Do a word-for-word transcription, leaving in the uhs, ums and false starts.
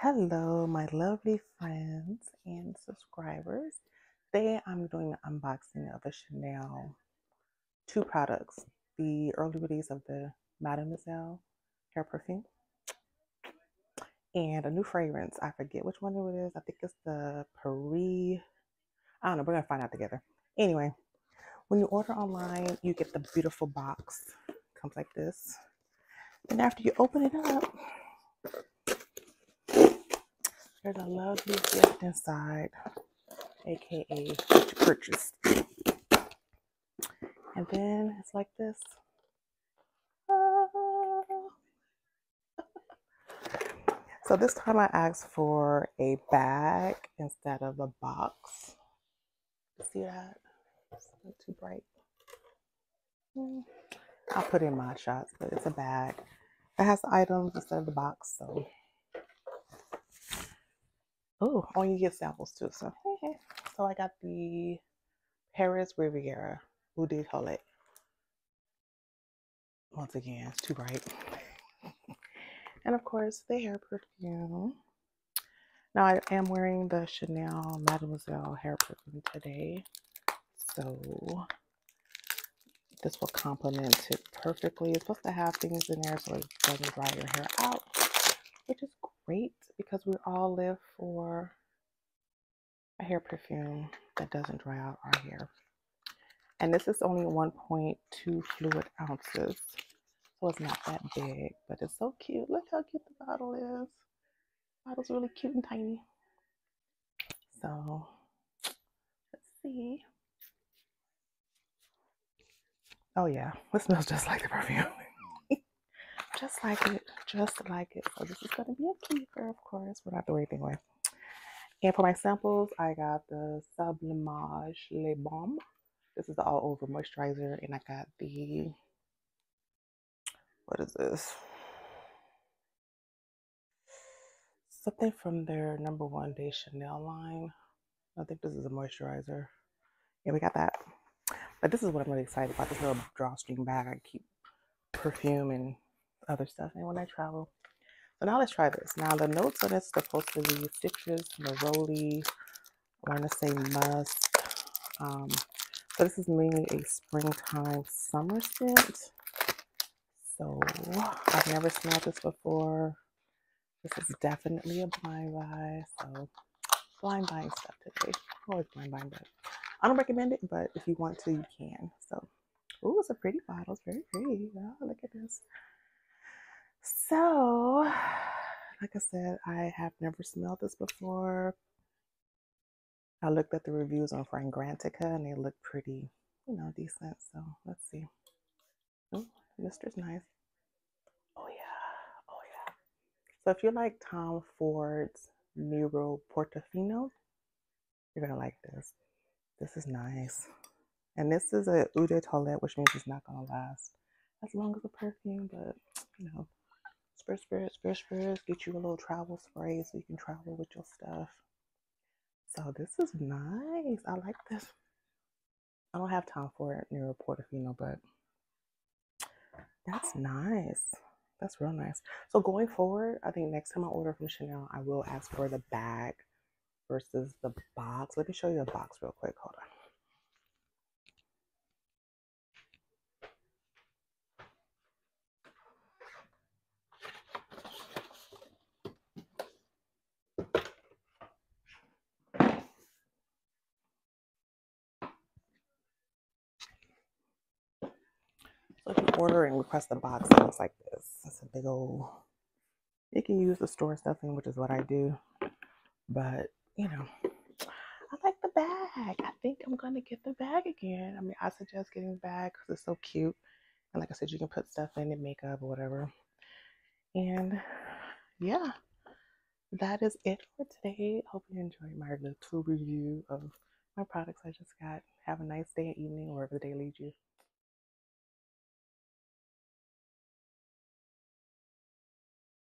Hello my lovely friends and subscribers. Today I'm doing the unboxing of the Chanel two products, the early release of the Mademoiselle hair perfume and a new fragrance. I forget which one it is. I think it's the Paris, I don't know, we're gonna find out together. Anyway, when you order online you get the beautiful box, comes like this, and after you open it up there's a lovely gift inside, aka what you purchased. And then it's like this. Ah. So this time I asked for a bag instead of a box. See that? It's not too bright. I'll put in my shots, but it's a bag. It has the items instead of the box, so. Oh, oh, you get samples too. So, okay. So I got the Paris Riviera Eau de Toilette. Once again, it's too bright. And of course, the hair perfume. Now I am wearing the Chanel Mademoiselle hair perfume today, so this will complement it perfectly. It's supposed to have things in there so it doesn't dry your hair out, which is great because we all live for a hair perfume that doesn't dry out our hair. And this is only one point two fluid ounces, so it's not that big, but it's so cute. Look how cute the bottle is. The bottle's really cute and tiny. So let's see. Oh yeah, it smells just like the perfume. Just like it, just like it. So this is gonna be a keeper, of course. We're not doing anything away. And for my samples, I got the Sublimage Le Balm. This is the all over moisturizer, and I got the, what is this? Something from their number one day Chanel line. I think this is a moisturizer. Yeah, we got that. But this is what I'm really excited about, this little drawstring bag. I keep perfume and other stuff, and when I travel. So now let's try this. Now the notes on this are supposed to be citrus, neroli, I want to say musk. Um, so this is mainly a springtime summer scent. So I've never smelled this before. This is definitely a blind buy. So blind buying stuff today. I'm always blind buying, but I don't recommend it. But if you want to, you can. So, oh, it's a pretty bottle. It's very pretty. Oh, look at this. So, like I said, I have never smelled this before. I looked at the reviews on Fragrantica and they look pretty, you know, decent. So, let's see. Oh, Mister's nice. Oh, yeah. Oh, yeah. So, if you like Tom Ford's Neroli Portofino, you're going to like this. This is nice. And this is a Eau de Toilette, which means it's not going to last as long as a perfume, but, you know. Spray, spray, spray, spray. Get you a little travel spray so you can travel with your stuff. So this is nice. I like this. I don't have time for it near a Portofino, but that's nice. That's real nice. So going forward, I think next time I order from Chanel, I will ask for the bag versus the box. Let me show you the box real quick. Hold on. If you order and request the box, it looks like this. It's a big old, you can use the store stuffing, which is what I do, but you know, I like the bag. I think I'm gonna get the bag again. I mean, I suggest getting the bag because it's so cute, and like I said, you can put stuff in it, makeup or whatever. And yeah, that is it for today. Hope you enjoyed my little review of my products I just got. Have a nice day and evening, wherever the day leads you.